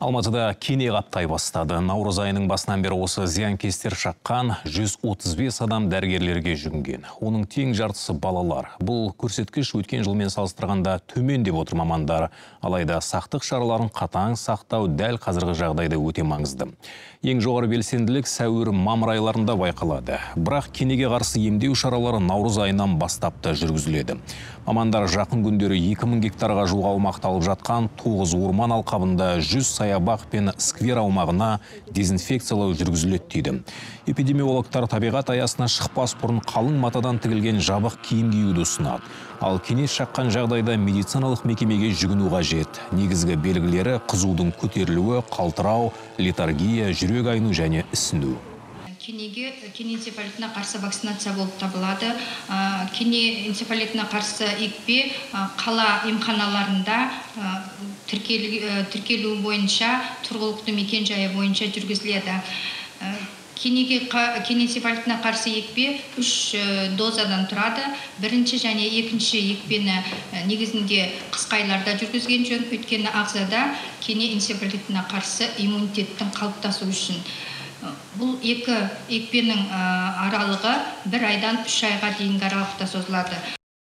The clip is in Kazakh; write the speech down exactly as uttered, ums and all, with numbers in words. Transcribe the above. Алматыда кине қаптай бастады. Наурыз айының басынан бері осы зиянкестер шаққан жүз отыз бес адам дәрігерлерге жүгінген. Оның тең жартысы балалар. Бұл көрсеткіш өткен жылмен салыстырғанда төмен деп отыр мамандар. Алайда сақтық шараларын қатаң сақтау дәл қазіргі жағдайда өте маңызды. Ең жоғары белсенділік сәуір мамыр айларында байқалады. Бірақ кинеге қарсы емдеу шаралары наурыз айынан бастап та жүргізіледі. Мамандар жақын күндері екі мың гектарға жуық аумақты алып жатқан тоғыз орман алқабында жүз саябақ пен сквер аумағына дезинфекциялау жүргізіледі дейді. Эпидемиологтар табиғат аясына шықпас бұрын қалың матадан тігілген жабық киім киюді ұсынады. Ал кине шаққан жағдайда медициналық мекемеге жүгіну қажет. Негізгі белгілері қызудың көтерілуі, қалтырау, летаргия, жүрек айну және ісіну. Кинеге кине энцефалитіне қарсы вакцинация болып табылады. Кине энцефалитіне қарсы екпе қала емханаларында тіркелу бойынша, тұрғылықты мекен жайы бойынша жүргізіледі. Кинеге кине энцефалитіне қарсы екпе үш дозадан тұрады. Бірінші және екінші екпені негізінде қысқайларда жүргізген жөн, өйткені ағзада кине энцефалитіне қарсы иммунитеттің қалыптасуы үшін. Бұл екі екпенің аралығы бір айдан үш айға дейінгі аралықта созылады.